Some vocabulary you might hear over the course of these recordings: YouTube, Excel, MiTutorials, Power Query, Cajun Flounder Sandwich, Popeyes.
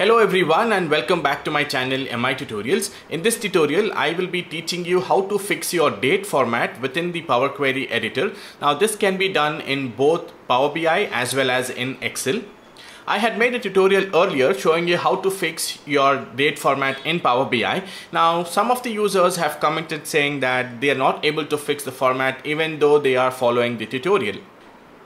Hello everyone and welcome back to my channel MiTutorials. In this tutorial I will be teaching you how to fix your date format within the Power Query editor. Now this can be done in both Power BI as well as in Excel. I had made a tutorial earlier showing you how to fix your date format in Power BI. Now some of the users have commented saying that they are not able to fix the format even though they are following the tutorial.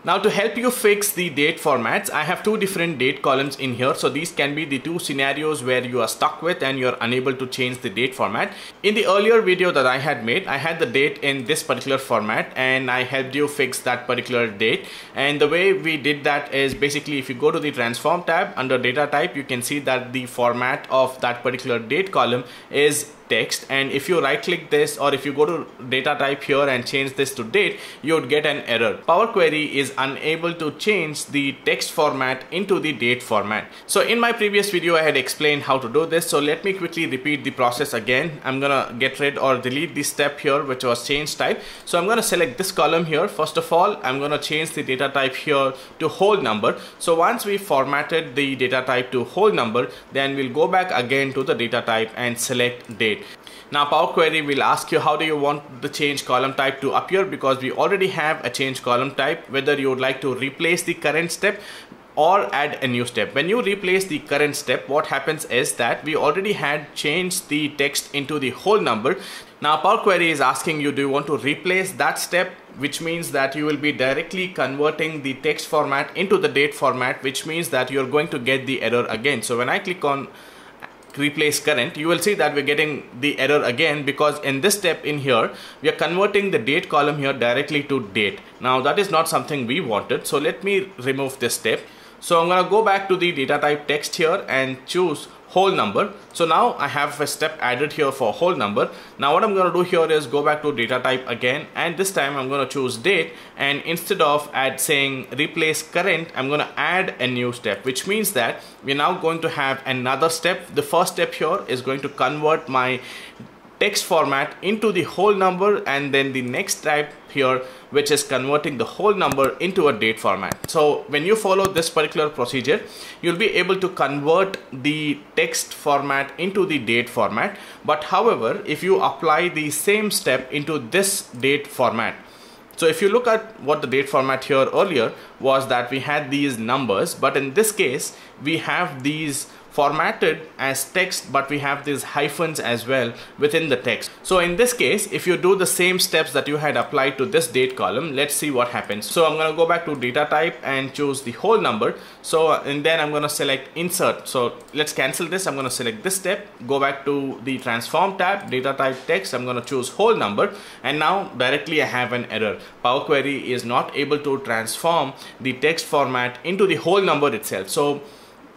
Now to help you fix the date formats, I have two different date columns in here. So these can be the two scenarios where you are stuck with and you're unable to change the date format. In the earlier video that I had made, I had the date in this particular format and I helped you fix that particular date. And the way we did that is basically if you go to the transform tab under data type, you can see that the format of that particular date column is text, and if you right click this or if you go to data type here and change this to date, you would get an error. Power Query is unable to change the text format into the date format. So in my previous video I had explained how to do this, so let me quickly repeat the process again. I'm gonna get rid or delete this step here which was change type. So I'm gonna select this column here. First of all, I'm gonna change the data type here to whole number. So once we formatted the data type to whole number, then we'll go back again to the data type and select date. Now Power Query will ask you how do you want the change column type to appear, because we already have a change column type, whether you would like to replace the current step or add a new step. When you replace the current step, what happens is that we already had changed the text into the whole number. Now Power Query is asking you, do you want to replace that step, which means that you will be directly converting the text format into the date format, which means that you're going to get the error again. So when I click on replace current, you will see that we're getting the error again, because in this step in here we are converting the date column here directly to date. Now that is not something we wanted, so let me remove this step. So I'm gonna go back to the data type text here and choose whole number. So now I have a step added here for whole number. Now what I'm gonna do here is go back to data type again, and this time I'm gonna choose date, and instead of saying replace current, I'm gonna add a new step, which means that we're now going to have another step. The first step here is going to convert my text format into the whole number, and then the next type here which is converting the whole number into a date format. So when you follow this particular procedure, you'll be able to convert the text format into the date format. But however, if you apply the same step into this date format, so if you look at what the date format here earlier was, that we had these numbers, but in this case we have these formatted as text, but we have these hyphens as well within the text. So in this case, if you do the same steps that you had applied to this date column, let's see what happens. So I'm gonna go back to data type and choose the whole number. So and then I'm gonna select insert. So let's cancel this. I'm gonna select this step, go back to the transform tab, data type text, I'm gonna choose whole number, and now directly I have an error. Power Query is not able to transform the text format into the whole number itself. So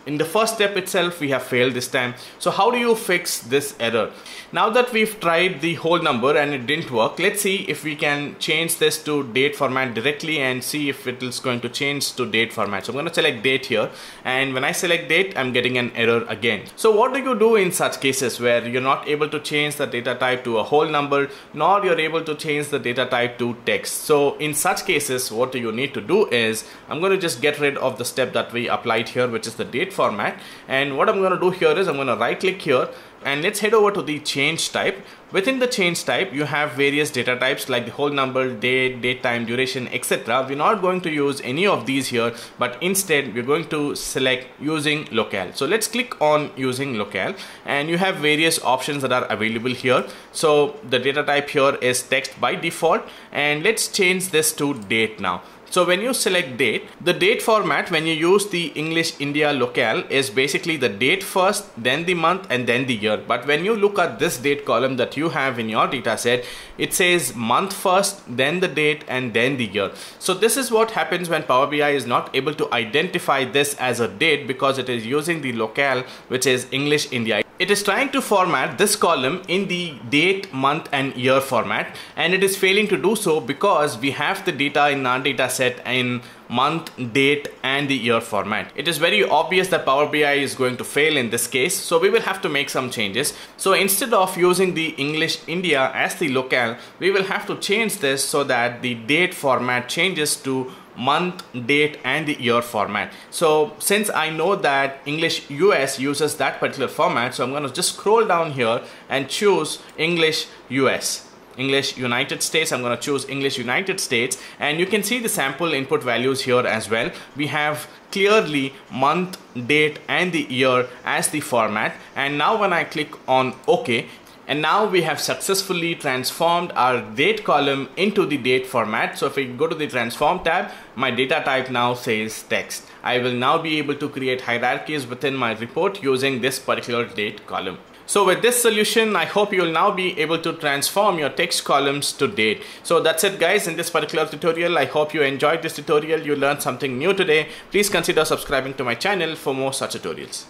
in the first step itself, we have failed this time. So how do you fix this error? Now that we've tried the whole number and it didn't work, let's see if we can change this to date format directly and see if it is going to change to date format. So I'm going to select date here, and when I select date, I'm getting an error again. So what do you do in such cases where you're not able to change the data type to a whole number, nor you're able to change the data type to text? So in such cases, what you need to do is, I'm going to just get rid of the step that we applied here, which is the date format. And what I'm going to do here is I'm going to right click here, and let's head over to the change type. Within the change type, you have various data types like the whole number, date, date time, duration, etc. We're not going to use any of these here, but instead we're going to select using locale. So let's click on using locale, and you have various options that are available here. So the data type here is text by default, and let's change this to date now. So when you select date, the date format when you use the English India locale is basically the date first, then the month, and then the year. But when you look at this date column that you have in your data set, it says month first, then the date, and then the year. So this is what happens when Power BI is not able to identify this as a date, because it is using the locale which is English India. It is trying to format this column in the date, month, and year format, and it is failing to do so because we have the data in our data set in month, date, and the year format. It is very obvious that Power BI is going to fail in this case, so we will have to make some changes. So instead of using the English India as the locale, we will have to change this so that the date format changes to month, date, and the year format. So since I know that English US uses that particular format, so I'm going to just scroll down here and choose English US. English United States, I'm going to choose English United States, and you can see the sample input values here as well. We have clearly month, date, and the year as the format, and now when I click on OK, and now we have successfully transformed our date column into the date format. So if we go to the transform tab, my data type now says text. I will now be able to create hierarchies within my report using this particular date column. So with this solution, I hope you'll now be able to transform your text columns to date. So that's it guys in this particular tutorial. I hope you enjoyed this tutorial. You learned something new today. Please consider subscribing to my channel for more such tutorials.